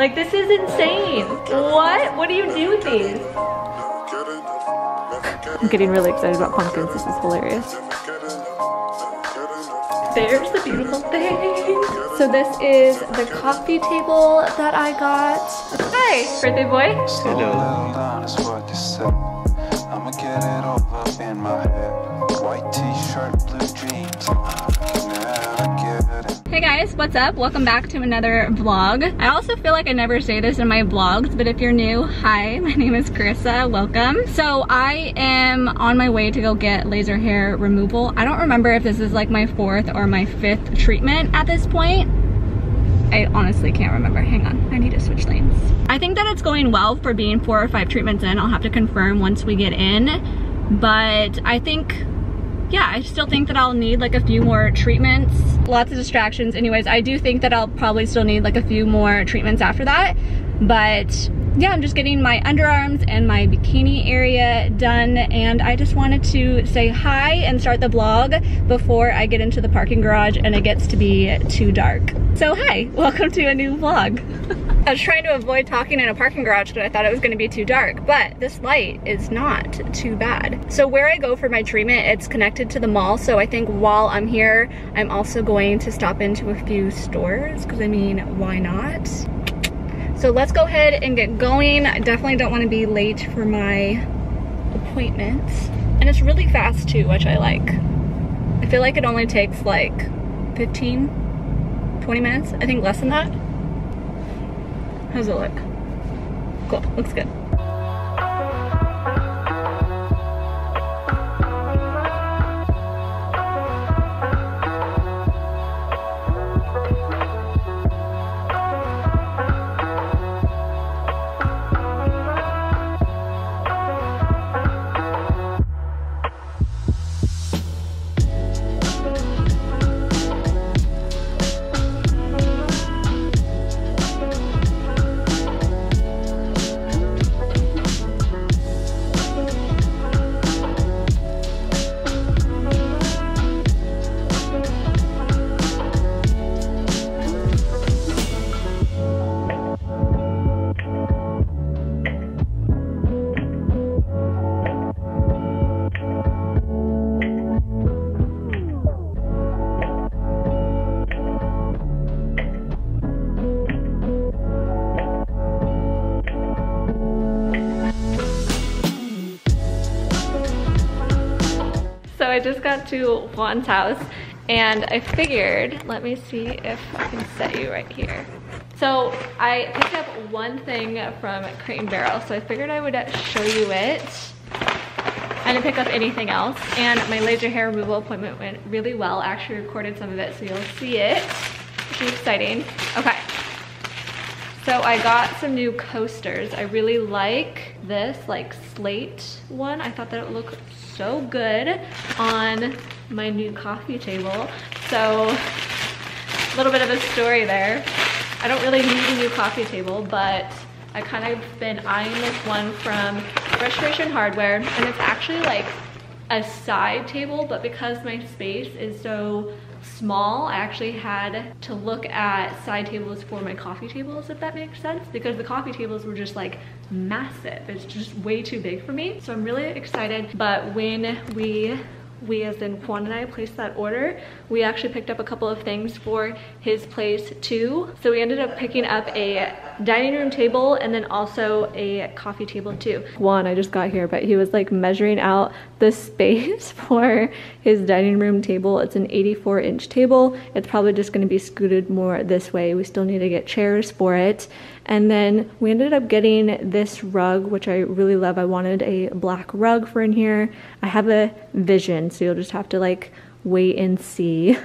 Like, this is insane. What? What do you do with these? I'm getting really excited about pumpkins. This is hilarious. There's the beautiful thing. So this is the coffee table that I got. Hi, birthday boy. Hello. I'ma get it all up in my head. White t-shirt, blue jeans. Hey guys, what's up? Welcome back to another vlog. I also feel like I never say this in my vlogs, but if you're new, hi, my name is Carissa, welcome. So I am on my way to go get laser hair removal. I don't remember if this is like my 4th or my 5th treatment at this point. I honestly can't remember. Hang on, I need to switch lanes. I think that it's going well for being 4 or 5 treatments in. I'll have to confirm once we get in, but I think, yeah, I still think that I'll need like a few more treatments. Lots of distractions. Anyways, I do think that I'll probably still need like a few more treatments after that. But yeah, I'm just getting my underarms and my bikini area done. And I just wanted to say hi and start the vlog before I get into the parking garage and it gets to be too dark. So hi, welcome to a new vlog. I was trying to avoid talking in a parking garage because I thought it was going to be too dark, but this light is not too bad. So where I go for my treatment, it's connected to the mall. So I think while I'm here, I'm also going to stop into a few stores because I mean, why not? So let's go ahead and get going. I definitely don't want to be late for my appointments. And it's really fast too, which I like. I feel like it only takes like 15, 20 minutes. I think less than that. How's it look? Cool, looks good. I just got to Juan's house and I figured, let me see if I can set you right here. So I picked up one thing from Crate and Barrel, so I figured I would show you it. I didn't pick up anything else, and my laser hair removal appointment went really well. I actually recorded some of it, so you'll see it, which is exciting. Okay, so I got some new coasters. I really like this like slate one. I thought that it looked so good on my new coffee table. So a little bit of a story there. I don't really need a new coffee table, but I kind of been eyeing this one from Restoration Hardware, and it's actually like a side table, but because my space is so small, I actually had to look at side tables for my coffee tables, if that makes sense, because the coffee tables were just like massive. It's just way too big for me. So I'm really excited. But when we as in Juan and I placed that order, we actually picked up a couple of things for his place too. So we ended up picking up a dining room table and then also a coffee table too. Juan, I just got here, but he was like measuring out the space for his dining room table. It's an 84-inch table. It's probably just gonna be scooted more this way. We still need to get chairs for it. And then we ended up getting this rug, which I really love. I wanted a black rug for in here. I have a vision, so you'll just have to like wait and see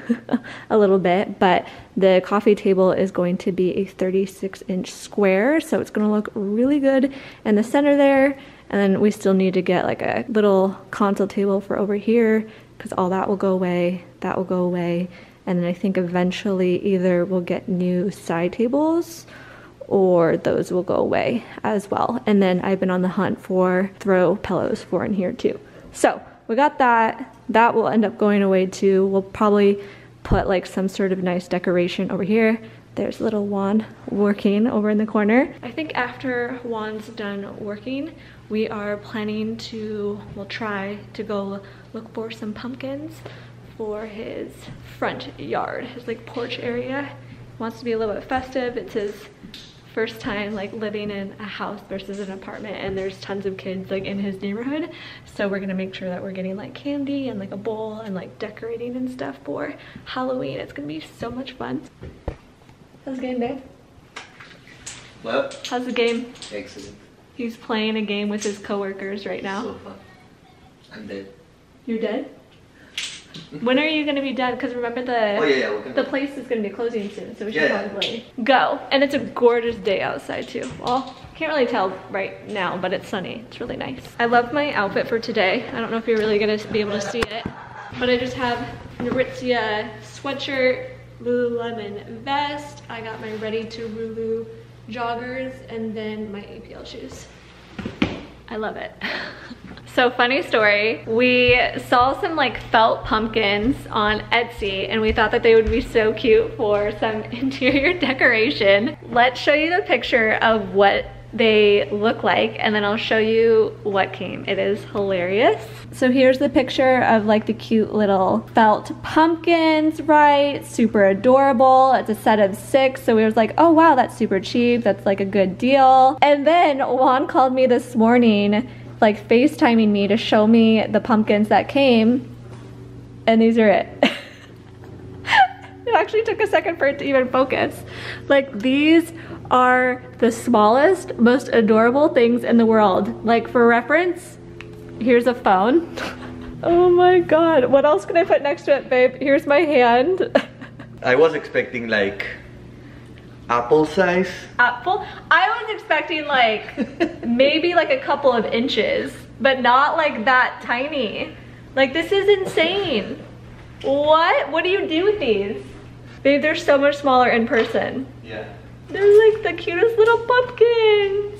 a little bit, but the coffee table is going to be a 36-inch square, so it's gonna look really good in the center there. And then we still need to get like a little console table for over here, because all that will go away, that will go away. And then I think eventually either we'll get new side tables or those will go away as well. And then I've been on the hunt for throw pillows for in here too. So we got that. That will end up going away too. We'll probably put like some sort of nice decoration over here. There's little Juan working over in the corner. I think after Juan's done working, we are planning to, we'll try to go look for some pumpkins for his front yard, his like porch area. He wants to be a little bit festive. It's his first time like living in a house versus an apartment, and there's tons of kids like in his neighborhood, so we're gonna make sure that we're getting like candy and like a bowl and like decorating and stuff for Halloween. It's gonna be so much fun. How's the game, babe? Well, how's the game? Excellent. He's playing a game with his coworkers right now. So fun. I'm dead. You're dead? When are you gonna be done? Because remember the the place is gonna be closing soon, so we should probably go. And it's a gorgeous day outside too. Well, can't really tell right now, but it's sunny. It's really nice. I love my outfit for today. I don't know if you're really gonna be able to see it, but I just have an Aritzia sweatshirt, Lululemon vest. I got my Ready to Rulu joggers, and then my APL shoes. I love it. So funny story, we saw some like felt pumpkins on Etsy and we thought that they would be so cute for some interior decoration. Let's show you the picture of what they look like and then I'll show you what came. It is hilarious. So here's the picture of like the cute little felt pumpkins, right? Super adorable. It's a set of 6. So we was like, oh wow, that's super cheap. That's like a good deal. And then Juan called me this morning like FaceTiming me to show me the pumpkins that came, and these are it. It actually took a second for it to even focus. Like these are the smallest, most adorable things in the world. Like for reference, here's a phone. Oh my god, what else can I put next to it, babe? Here's my hand. I was expecting like apple size. Apple? I was expecting like maybe like a couple of inches, but not like that tiny. Like this is insane. What do you do with these? Babe, they're so much smaller in person. Yeah. They're like the cutest little pumpkins.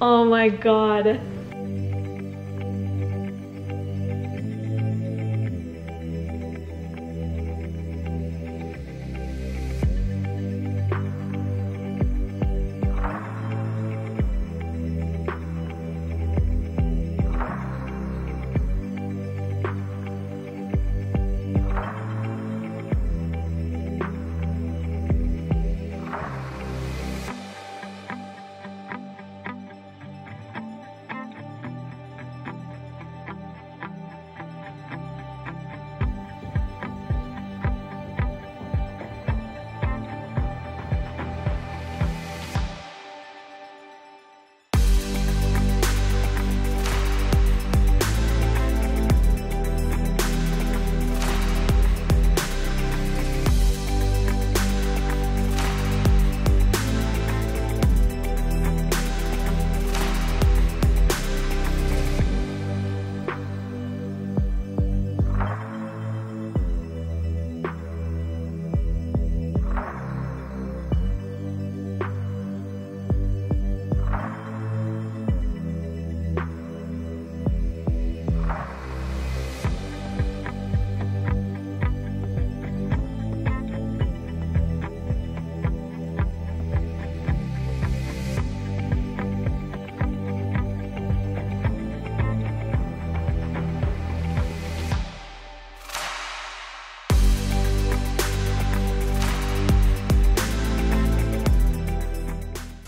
Oh my god.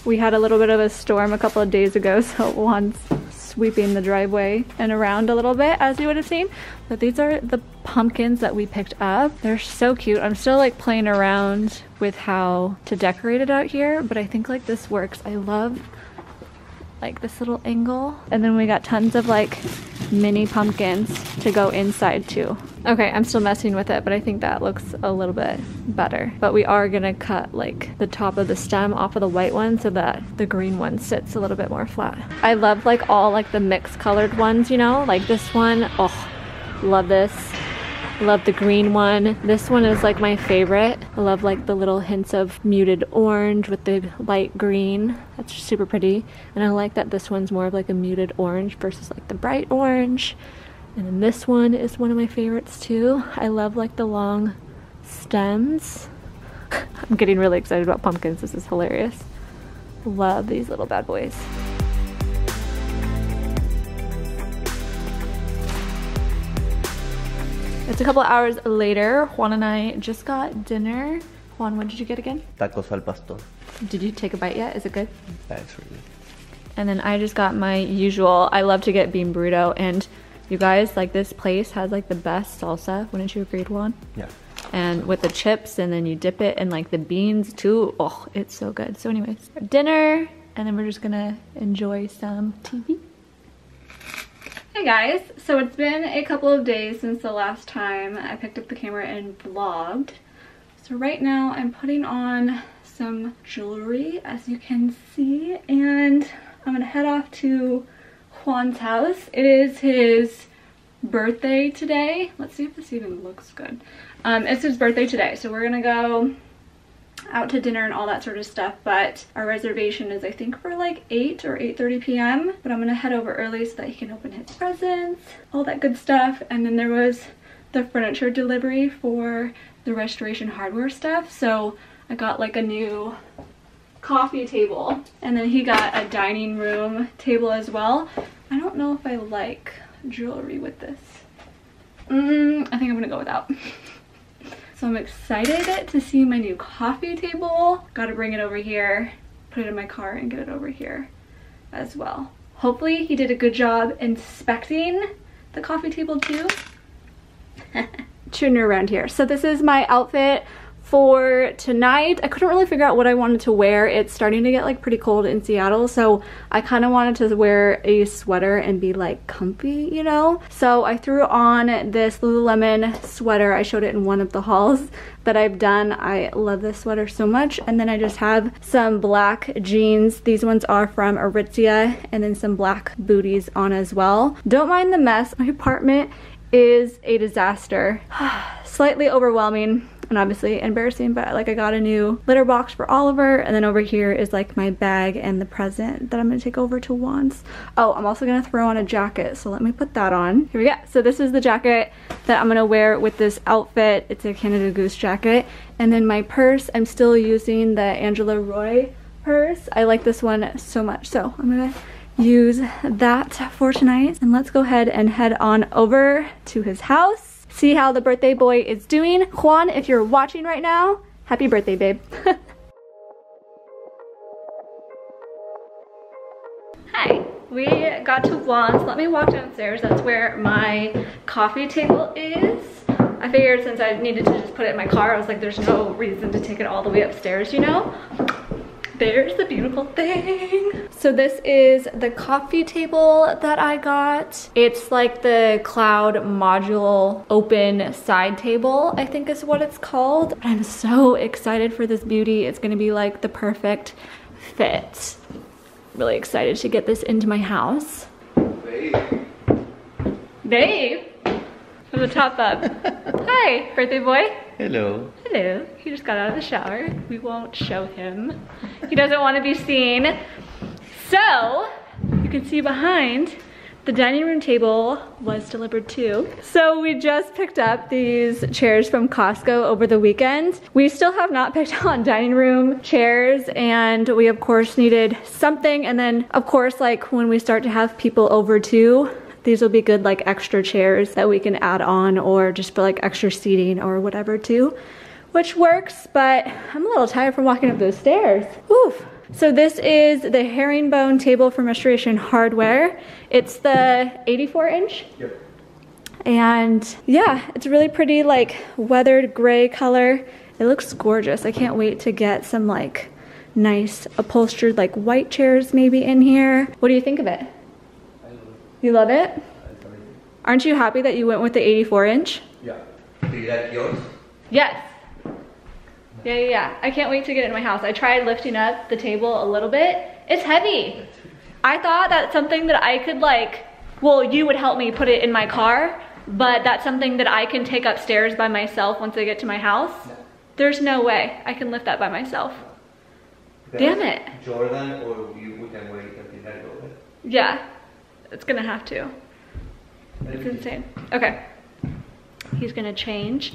We had a little bit of a storm a couple of days ago, so Juan's sweeping the driveway and around a little bit, as you would have seen. But these are the pumpkins that we picked up. They're so cute. I'm still like playing around with how to decorate it out here, but I think like this works. I love like this little angle. And then we got tons of like mini pumpkins to go inside too. Okay, I'm still messing with it, but I think that looks a little bit better. But we are gonna cut like the top of the stem off of the white one so that the green one sits a little bit more flat. I love like all like the mixed colored ones, you know? Like this one, oh, love this. Love the green one. This one is like my favorite. I love like the little hints of muted orange with the light green. That's super pretty. And I like that this one's more of like a muted orange versus like the bright orange. And then this one is one of my favorites too. I love like the long stems. I'm getting really excited about pumpkins. This is hilarious. Love these little bad boys. It's a couple hours later. Juan and I just got dinner. Juan, what did you get again? Tacos al pastor. Did you take a bite yet? Is it good? That's really good. And then I just got my usual. I love to get bean burrito, and you guys, like, this place has like the best salsa. Wouldn't you agree, Juan? Yeah. And with the chips, and then you dip it in like the beans too. Oh, it's so good. So anyways, dinner, and then we're just gonna enjoy some TV. Hey guys, so it's been a couple of days since the last time I picked up the camera and vlogged. So right now I'm putting on some jewelry, as you can see, and I'm gonna head off to Juan's house. It is his birthday today. Let's see if this even looks good. It's his birthday today, so we're gonna go out to dinner and all that sort of stuff, but our reservation is, I think, for like 8 or 8:30 p.m. but I'm gonna head over early so that he can open his presents, all that good stuff. And then there was the furniture delivery for the Restoration Hardware stuff, so I got like a new coffee table, and then he got a dining room table as well. I don't know if I like jewelry with this. I think I'm gonna go without. So I'm excited to see my new coffee table. Gotta bring it over here, put it in my car, and get it over here as well. Hopefully he did a good job inspecting the coffee table too. Tuning around here. So this is my outfit for tonight. I couldn't really figure out what I wanted to wear. It's starting to get like pretty cold in Seattle, so I kind of wanted to wear a sweater and be like comfy, you know? So I threw on this Lululemon sweater. I showed it in one of the hauls that I've done. I love this sweater so much. And then I just have some black jeans. These ones are from Aritzia, and then some black booties on as well. Don't mind the mess. My apartment is a disaster. Slightly overwhelming. And obviously embarrassing, but like I got a new litter box for Oliver, and then over here is like my bag and the present that I'm gonna take over to Juan's. Oh, I'm also gonna throw on a jacket, so let me put that on. Here we go. So this is the jacket that I'm gonna wear with this outfit. It's a Canada Goose jacket. And then my purse, I'm still using the Angela Roi purse. I like this one so much, so I'm gonna use that for tonight. And let's go ahead and head on over to his house. See how the birthday boy is doing. Juan, if you're watching right now, happy birthday, babe. Hi, we got to Juan's. Let me walk downstairs. That's where my coffee table is. I figured since I needed to just put it in my car, I was like, there's no reason to take it all the way upstairs, you know? There's the beautiful thing. So this is the coffee table that I got. It's like the cloud module open side table, I think is what it's called. I'm so excited for this beauty. It's gonna be like the perfect fit. Really excited to get this into my house. Babe. Babe? From the top up. Hi, birthday boy. Hello. Hello. He just got out of the shower. We won't show him. He doesn't want to be seen. So, you can see behind, the dining room table was delivered too. So we just picked up these chairs from Costco over the weekend. We still have not picked on dining room chairs, and we of course needed something. And then of course, like when we start to have people over too, these will be good like extra chairs that we can add on, or just for like extra seating or whatever too, which works, but I'm a little tired from walking up those stairs. Oof. So this is the herringbone table from Restoration Hardware. It's the 84 inch. Yep. And yeah, it's a really pretty like weathered gray color. It looks gorgeous. I can't wait to get some like nice upholstered like white chairs maybe in here. What do you think of it? I love it. You love it? I love it. Aren't you happy that you went with the 84 inch? Yeah. Do you like yours? Yes. Yeah. I can't wait to get it in my house. I tried lifting up the table a little bit. It's heavy. I thought that's something that I could like, well, you would help me put it in my car, but that's something that I can take upstairs by myself once I get to my house. No. There's no way I can lift that by myself. Because damn it. Jordan or you can wait until I go. Yeah, it's gonna have to. It's insane. Okay. He's gonna change.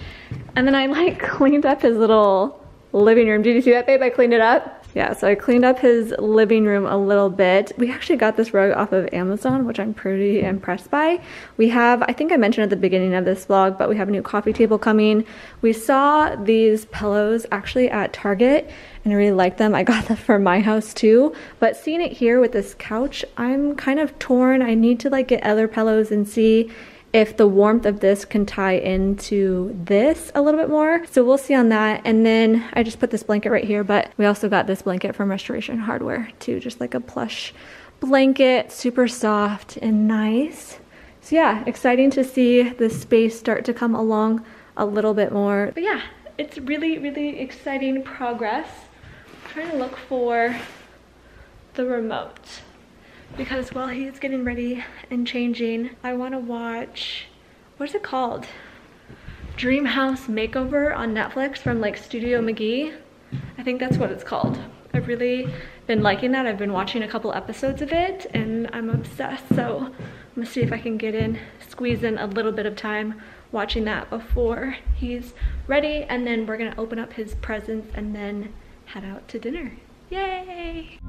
And then I like cleaned up his little living room. Did you see that, babe? I cleaned it up. Yeah, so I cleaned up his living room a little bit. We actually got this rug off of Amazon, which I'm pretty impressed by. We have, I think I mentioned at the beginning of this vlog, but we have a new coffee table coming. We saw these pillows actually at Target and I really like them. I got them for my house too, but seeing it here with this couch, I'm kind of torn. I need to like get other pillows and see if the warmth of this can tie into this a little bit more. So we'll see on that. And then I just put this blanket right here, but we also got this blanket from Restoration Hardware too, just like a plush blanket, super soft and nice. So yeah, exciting to see the space start to come along a little bit more. But yeah, it's really, really exciting progress. I'm trying to look for the remote, because while he's getting ready and changing, I want to watch, what's it called? Dream House Makeover on Netflix from like Studio McGee. I think that's what it's called. I've really been liking that. I've been watching a couple episodes of it and I'm obsessed. So I'm gonna see if I can get in, squeeze in a little bit of time watching that before he's ready. And then we're gonna open up his presents and then head out to dinner. Yay!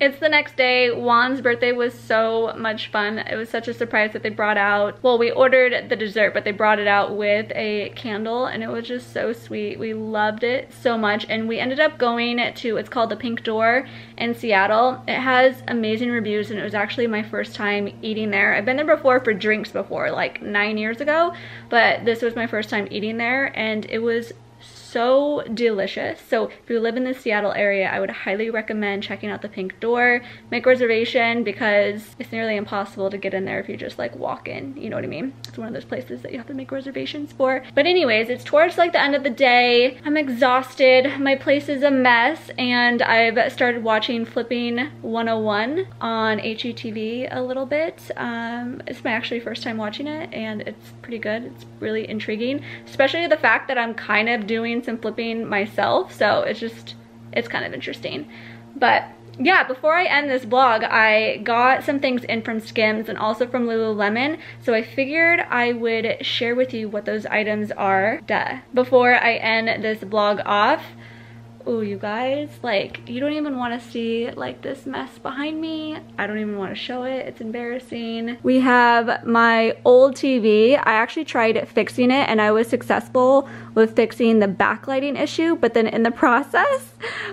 It's the next day. Juan's birthday was so much fun. It was such a surprise that they brought out, well, we ordered the dessert, but they brought it out with a candle and it was just so sweet. We loved it so much. And we ended up going to, it's called the Pink Door in Seattle. It has amazing reviews and it was actually my first time eating there. I've been there before for drinks before, like 9 years ago, but this was my first time eating there and it was so delicious. So if you live in the Seattle area, I would highly recommend checking out the Pink Door. Make reservation because it's nearly impossible to get in there if you just like walk in, you know what I mean? It's one of those places that you have to make reservations for. But anyways, it's towards like the end of the day. I'm exhausted. My place is a mess and I've started watching Flipping 101 on HGTV a little bit. It's my actually first time watching it and it's pretty good. It's really intriguing, especially the fact that I'm kind of doing and flipping myself, so it's kind of interesting. But yeah, before I end this vlog, I got some things in from Skims and also from Lululemon, so I figured I would share with you what those items are. Duh. Before I end this vlog off, oh, you guys, like, you don't even want to see like this mess behind me. I don't even want to show it. It's embarrassing. We have my old TV. I actually tried fixing it and I was successful with fixing the backlighting issue, but then in the process,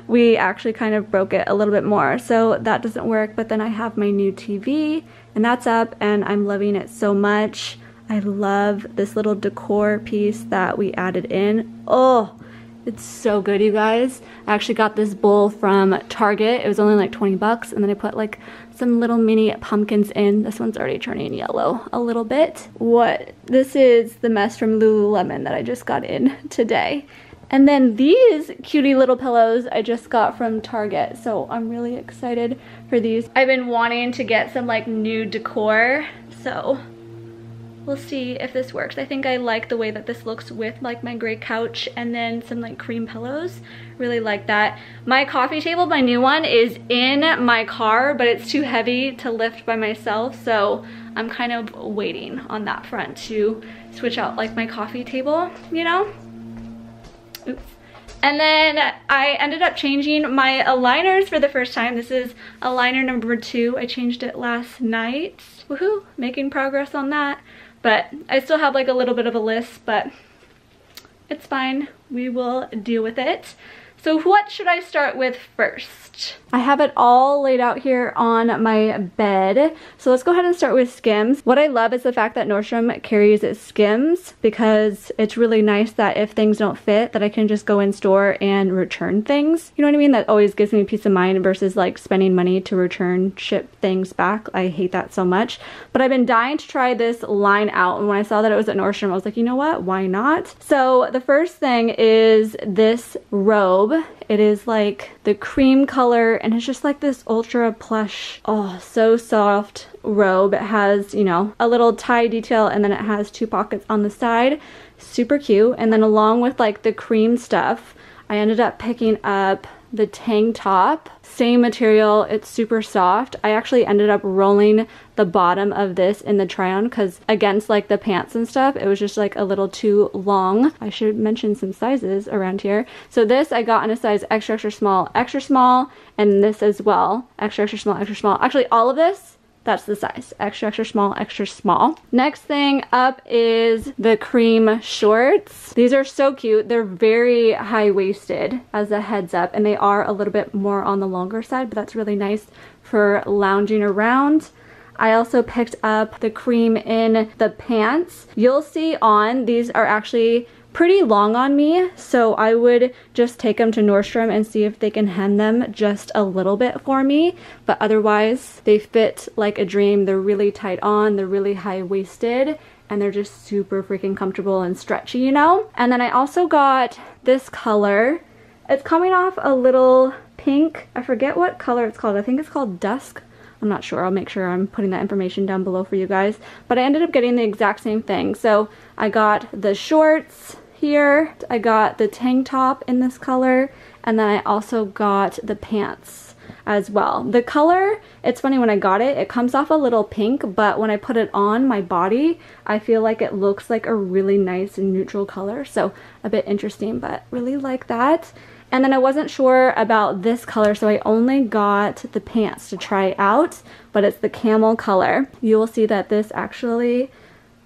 we actually kind of broke it a little bit more. So that doesn't work, but then I have my new TV and that's up and I'm loving it so much. I love this little decor piece that we added in. Oh, it's so good, you guys. I actually got this bowl from Target. It was only like $20 bucks and then I put like some little mini pumpkins in. This one's already turning yellow a little bit. What? This is the mess from Lululemon that I just got in today. And then these cutie little pillows I just got from Target. So I'm really excited for these. I've been wanting to get some like new decor. So we'll see if this works. I think I like the way that this looks with like my gray couch and then some like cream pillows. Really like that. My coffee table, my new one, is in my car, but it's too heavy to lift by myself. So I'm kind of waiting on that front to switch out like my coffee table, you know? Oops. And then I ended up changing my aligners for the first time. This is aligner number 2. I changed it last night. Woohoo, making progress on that. But I still have like a little bit of a list, but it's fine. We will deal with it. So what should I start with first? I have it all laid out here on my bed. So let's go ahead and start with Skims. What I love is the fact that Nordstrom carries its Skims, because it's really nice that if things don't fit, that I can just go in store and return things. You know what I mean? That always gives me peace of mind versus like spending money to return, ship things back. I hate that so much. But I've been dying to try this line out. And when I saw that it was at Nordstrom, I was like, you know what? Why not? So the first thing is this robe. It is like the cream color and it's just like this ultra plush, oh, so soft robe. It has, you know, a little tie detail and then it has two pockets on the side. Super cute. And then along with like the cream stuff, I ended up picking up the tank top. Same material, it's super soft. I actually ended up rolling the bottom of this in the try-on because against like the pants and stuff, it was just like a little too long. I should mention some sizes around here. So this I got in a size extra, extra small, extra small, and this as well, extra, extra small, extra small. Actually, all of this, that's the size, extra, extra small, extra small. Next thing up is the cream shorts. These are so cute. They're very high-waisted, as a heads up, and they are a little bit more on the longer side, but that's really nice for lounging around. I also picked up the cream in the pants. You'll see on, these are actually pretty long on me, so I would just take them to Nordstrom and see if they can hem them just a little bit for me, but otherwise they fit like a dream. They're really tight on, they're really high-waisted, and they're just super freaking comfortable and stretchy, you know? And then I also got this color. It's coming off a little pink. I forget what color it's called. I think it's called Dusk. I'm not sure. I'll make sure I'm putting that information down below for you guys. But I ended up getting the exact same thing. So I got the shorts here. I got the tank top in this color. And then I also got the pants as well. The color, it's funny, when I got it, it comes off a little pink. But when I put it on my body, I feel like it looks like a really nice neutral color. So a bit interesting, but really like that. And then I wasn't sure about this color, so I only got the pants to try out, but it's the camel color. You will see that this actually,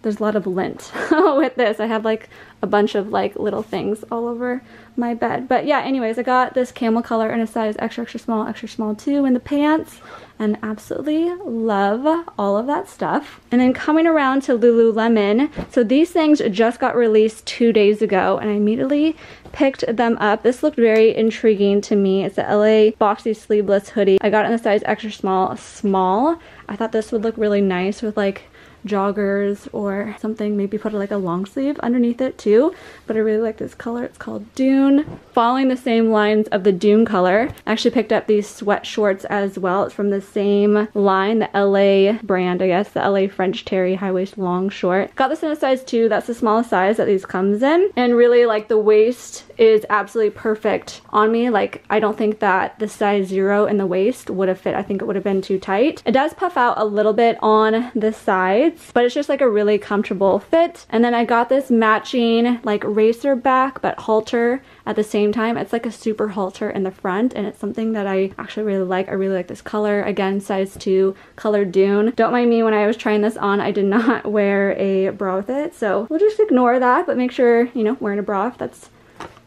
there's a lot of lint with this. I have like a bunch of like little things all over my bed. But yeah, anyways, I got this camel color in a size extra, extra small too in the pants, and absolutely love all of that stuff. And then coming around to Lululemon, so these things just got released 2 days ago and I immediately picked them up. This looked very intriguing to me. It's the LA boxy sleeveless hoodie. I got it in the size extra small, small. I thought this would look really nice with like joggers or something, maybe put like a long sleeve underneath it too. But I really like this color. It's called Dune. Following the same lines of the Dune color, I actually picked up these sweat shorts as well. It's from the same line, the LA brand, I guess, the LA French Terry high waist long short. Got this in a size 2. That's the smallest size that these comes in. And really like the waist is absolutely perfect on me. Like I don't think that the size 0 in the waist would have fit. I think it would have been too tight. It does puff out a little bit on the sides, but it's just like a really comfortable fit. And then I got this matching like racer back but halter at the same time. It's like a super halter in the front and it's something that I actually really like. I really like this color. Again, size 2, color Dune. Don't mind me, when I was trying this on, I did not wear a bra with it. So we'll just ignore that, but make sure, you know, wearing a bra, if that's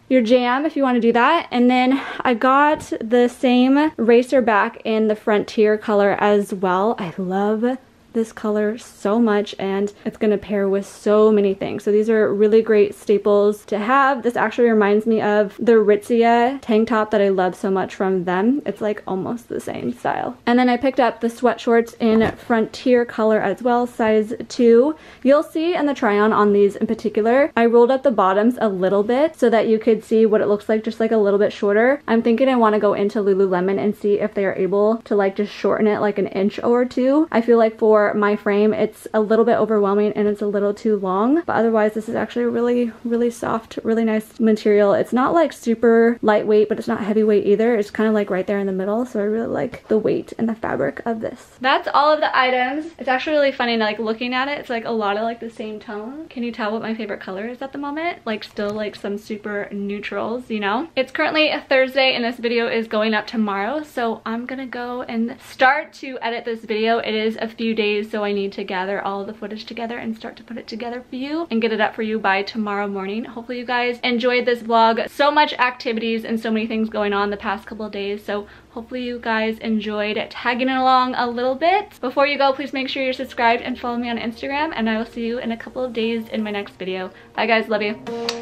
your jam, if you want to do that. And then I got the same racer back in the Frontier color as well. I love this color so much, and it's gonna pair with so many things. So these are really great staples to have. This actually reminds me of the Aritzia tank top that I love so much from them. It's like almost the same style. And then I picked up the sweat shorts in Frontier color as well, size 2. You'll see in the try on these in particular, I rolled up the bottoms a little bit so that you could see what it looks like, just like a little bit shorter. I'm thinking I want to go into Lululemon and see if they are able to like just shorten it like an inch or two. I feel like for my frame, it's a little bit overwhelming and it's a little too long, but otherwise this is actually really, really soft, really nice material. It's not like super lightweight, but it's not heavyweight either. It's kind of like right there in the middle, so I really like the weight and the fabric of this. That's all of the items. It's actually really funny like looking at it. It's like a lot of like the same tone. Can you tell what my favorite color is at the moment? Like still like some super neutrals, you know? It's currently a Thursday and this video is going up tomorrow, so I'm gonna go and start to edit this video. It is a few days, so I need to gather all the footage together and start to put it together for you and get it up for you by tomorrow morning. Hopefully you guys enjoyed this vlog. So much activities and so many things going on the past couple of days, so hopefully you guys enjoyed tagging along a little bit. Before you go, please make sure you're subscribed and follow me on Instagram, and I will see you in a couple of days in my next video. Bye guys, love you.